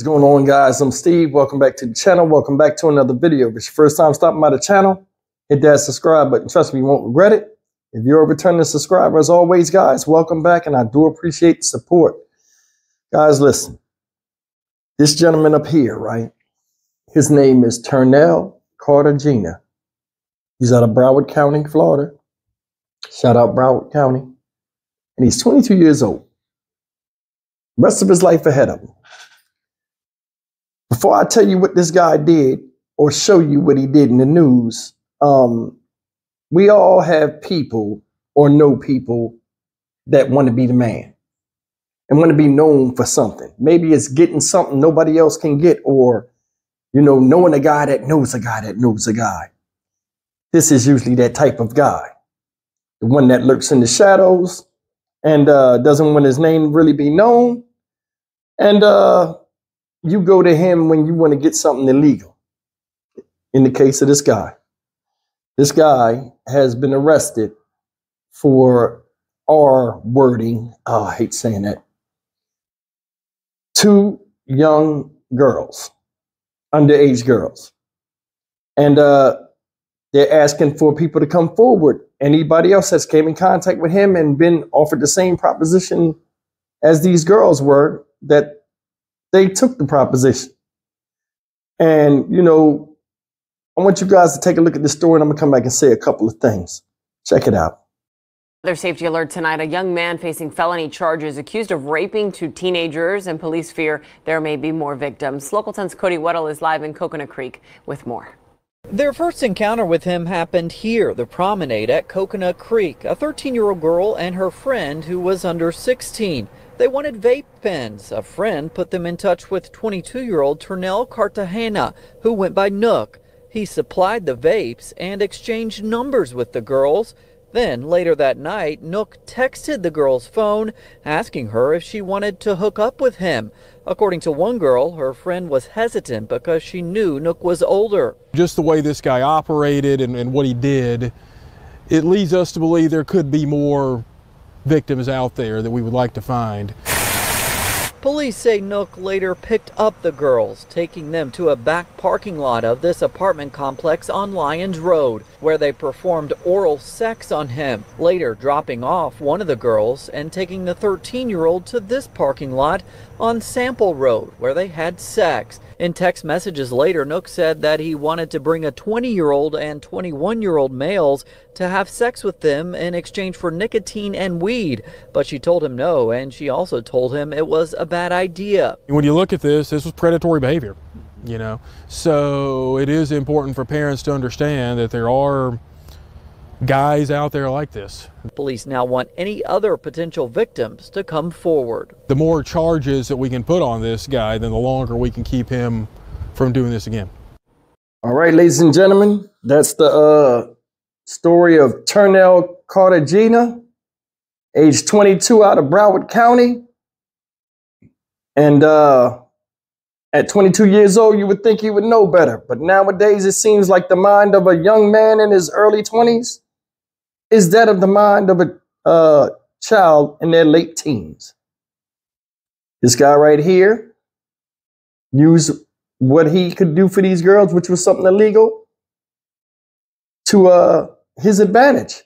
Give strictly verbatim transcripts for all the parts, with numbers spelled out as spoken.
What's going on, guys? I'm Steve. Welcome back to the channel. Welcome back to another video. If it's your first time stopping by the channel, hit that subscribe button. Trust me, you won't regret it. If you're a returning subscriber, as always, guys, welcome back, and I do appreciate the support. Guys, listen. This gentleman up here, right? His name is Turnell Cartagena. He's out of Broward County, Florida. Shout out Broward County. And he's twenty-two years old. Rest of his life ahead of him. Before I tell you what this guy did or show you what he did in the news, um, we all have people or know people that want to be the man and want to be known for something. Maybe it's getting something nobody else can get, or, you know, knowing a guy that knows a guy that knows a guy. This is usually that type of guy, the one that lurks in the shadows and uh, doesn't want his name really be known. And, uh, you go to him when you want to get something illegal. In the case of this guy, this guy has been arrested for R wording. Oh, I hate saying that. Two young girls, underage girls. And uh, they're asking for people to come forward. Anybody else that's came in contact with him and been offered the same proposition as these girls were, that they took the proposition. And, you know, I want you guys to take a look at this story, and I'm going to come back and say a couple of things. Check it out. Another safety alert tonight. A young man facing felony charges accused of raping two teenagers, and police fear there may be more victims. Local ten's Cody Weddle is live in Coconut Creek with more. Their first encounter with him happened here, the promenade at Coconut Creek. A thirteen-year-old girl and her friend who was under sixteen. They wanted vape pens. A friend put them in touch with twenty-two-year-old Turnell Cartagena, who went by Nook. He supplied the vapes and exchanged numbers with the girls. Then, later that night, Nook texted the girl's phone, asking her if she wanted to hook up with him. According to one girl, her friend was hesitant because she knew Nook was older. Just the way this guy operated and, and what he did, it leads us to believe there could be more victims out there that we would like to find. Police say Nook later picked up the girls, taking them to a back parking lot of this apartment complex on Lyons Road, where they performed oral sex on him, later dropping off one of the girls and taking the thirteen-year-old to this parking lot on Sample Road, where they had sex. In text messages later, Nook said that he wanted to bring a twenty-year-old and twenty-one-year-old males to have sex with them in exchange for nicotine and weed, but she told him no, and she also told him it was a bad idea. When you look at this, this was predatory behavior, you know, so it is important for parents to understand that there are guys out there like this. Police now want any other potential victims to come forward. The more charges that we can put on this guy, then the longer we can keep him from doing this again. All right, ladies and gentlemen, that's the uh, story of Turnell Cartagena, age twenty-two, out of Broward County. And uh, at twenty-two years old, you would think he would know better. But nowadays, it seems like the mind of a young man in his early twenties is that of the mind of a uh, child in their late teens. This guy right here used what he could do for these girls, which was something illegal, to uh, his advantage.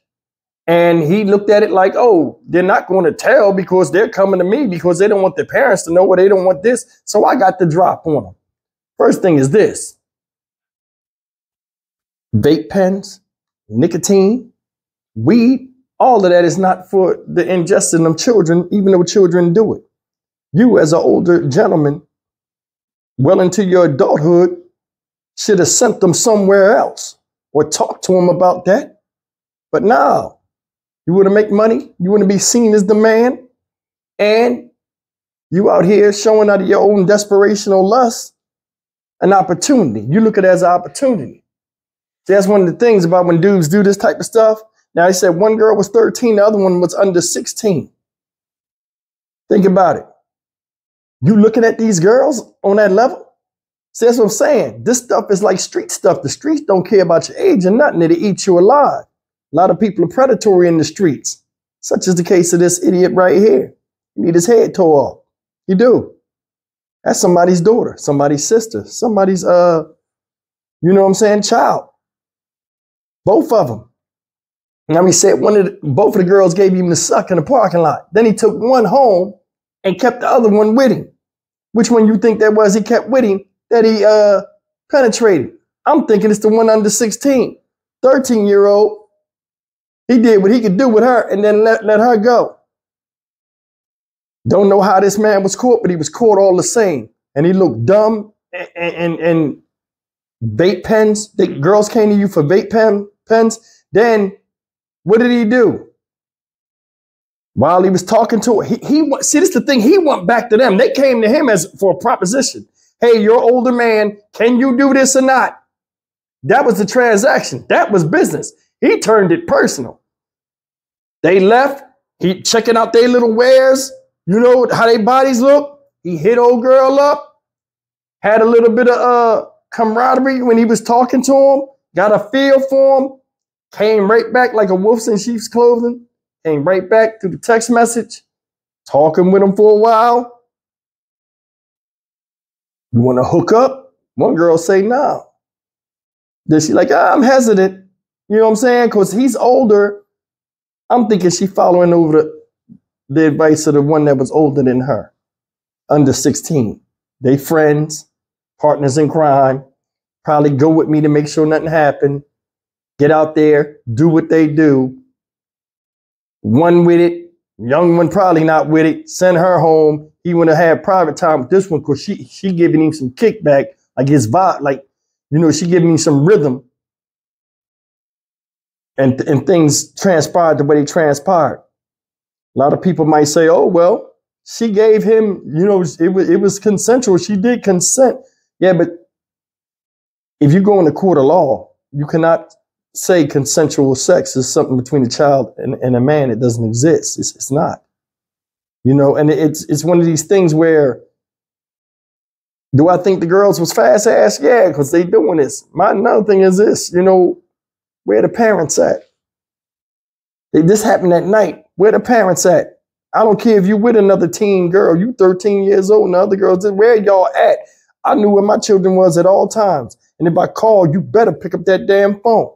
And he looked at it like, oh, they're not going to tell because they're coming to me because they don't want their parents to know, or they don't want this. So I got the drop on them. First thing is this. Vape pens, nicotine, weed, all of that is not for the ingesting of children, even though children do it. You, as an older gentleman, well into your adulthood, should have sent them somewhere else or talked to them about that. But now, you want to make money, you want to be seen as the man, and you out here showing out of your own desperation or lust an opportunity. You look at it as an opportunity. See, that's one of the things about when dudes do this type of stuff. Now, they said one girl was thirteen, the other one was under sixteen. Think about it. You looking at these girls on that level? See, that's what I'm saying. This stuff is like street stuff. The streets don't care about your age or nothing. It'll eat you alive. A lot of people are predatory in the streets, such as the case of this idiot right here. You need his head tore off. You do. That's somebody's daughter, somebody's sister, somebody's, uh, you know what I'm saying, child. Both of them. And I mean, said one of the, both of the girls gave him the suck in the parking lot. Then he took one home and kept the other one with him. Which one you think that was he kept with him that he uh, penetrated? I'm thinking it's the one under sixteen, thirteen-year-old. He did what he could do with her and then let, let her go. Don't know how this man was caught, but he was caught all the same. And he looked dumb and, and, and vape pens. The girls came to you for vape pen, pens. Then what did he do? While he was talking to her, he, he see, this is the thing. He went back to them. They came to him as for a proposition. Hey, you're an older man. Can you do this or not? That was the transaction. That was business. He turned it personal. They left. He checking out their little wares. You know how their bodies look. He hit old girl up. Had a little bit of uh, camaraderie when he was talking to him. Got a feel for him. Came right back like a wolf in sheep's clothing. Came right back through the text message. Talking with him for a while. You want to hook up? One girl say no. Then she like, ah, I'm hesitant. You know what I'm saying? Because he's older. I'm thinking she following over the, the advice of the one that was older than her, under sixteen. They friends, partners in crime, probably go with me to make sure nothing happened. Get out there, do what they do. One with it, young one probably not with it. Send her home. He want to have private time with this one because she she giving him some kickback, like his vibe, like, you know, she giving him some rhythm. And, and things transpired the way they transpired. A lot of people might say, oh, well, she gave him, you know, it was, it was consensual. She did consent. Yeah, but if you go into court of law, you cannot say consensual sex is something between a child and, and a man. It doesn't exist. It's, it's not. You know, and it's, it's one of these things where, do I think the girls was fast ass? Yeah, because they doing this. My another thing is this, you know, where the parents at? This happened at night. Where the parents at? I don't care if you with another teen girl. You thirteen years old and the other girls. Where y'all at? I knew where my children was at all times. And if I call, you better pick up that damn phone.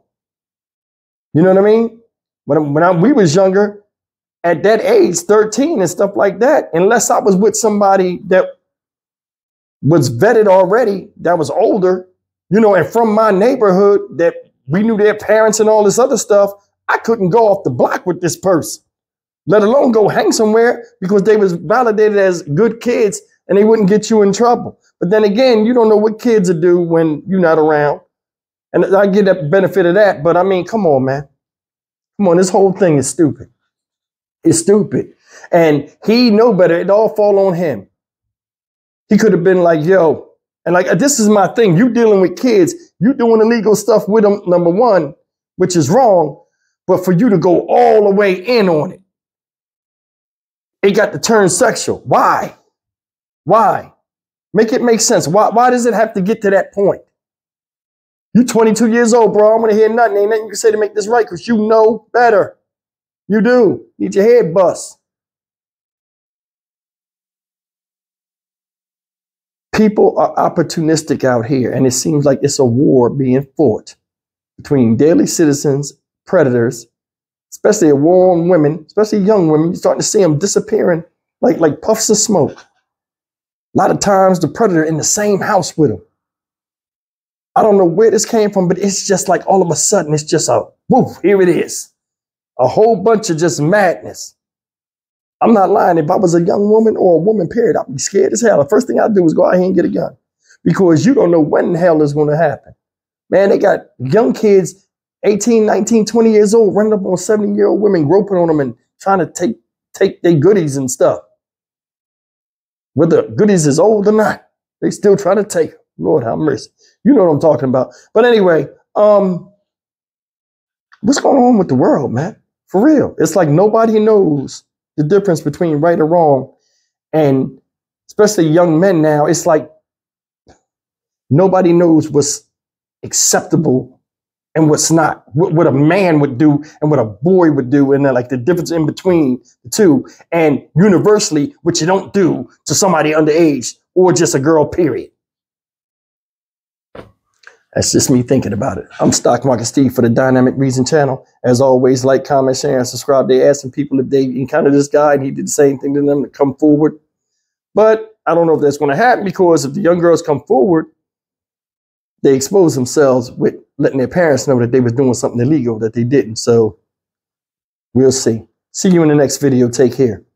You know what I mean? When, when I, we was younger, at that age, thirteen and stuff like that, unless I was with somebody that was vetted already, that was older, you know, and from my neighborhood that we knew their parents and all this other stuff. I couldn't go off the block with this person, let alone go hang somewhere because they was validated as good kids and they wouldn't get you in trouble. But then again, you don't know what kids will do when you're not around. And I get the benefit of that. But I mean, come on, man. Come on. This whole thing is stupid. It's stupid. And he know better. It all fall on him. He could have been like, yo, and like, this is my thing. You dealing with kids. You doing illegal stuff with them, number one, which is wrong. But for you to go all the way in on it, it got to turn sexual. Why? Why? Make it make sense. Why, why does it have to get to that point? You're twenty-two years old, bro. I don't want to hear nothing. Ain't nothing you can say to make this right because you know better. You do. Need your head bust. People are opportunistic out here, and it seems like it's a war being fought between daily citizens, predators, especially a war on women, especially young women. You're starting to see them disappearing like, like puffs of smoke. A lot of times the predator in the same house with them. I don't know where this came from, but it's just like all of a sudden it's just a, woof, here it is. A whole bunch of just madness. I'm not lying. If I was a young woman or a woman, period, I'd be scared as hell. The first thing I'd do is go out here and get a gun because you don't know when in hell is going to happen. Man, they got young kids, eighteen, nineteen, twenty years old, running up on seventy-year-old women, groping on them and trying to take, take their goodies and stuff. Whether goodies is old or not, they still trying to take them. Lord have mercy. You know what I'm talking about. But anyway, um, what's going on with the world, man? For real. It's like nobody knows the difference between right or wrong, and especially young men now, it's like nobody knows what's acceptable and what's not, what, what a man would do and what a boy would do, and then like the difference in between the two, and universally what you don't do to somebody underage or just a girl, period. That's just me thinking about it. I'm Stock Market Steve for the Dynamic Reason Channel. As always, like, comment, share, and subscribe. They're asking people if they encountered this guy and he did the same thing to them to come forward. But I don't know if that's going to happen, because if the young girls come forward, they expose themselves with letting their parents know that they were doing something illegal that they didn't. So we'll see. See you in the next video. Take care.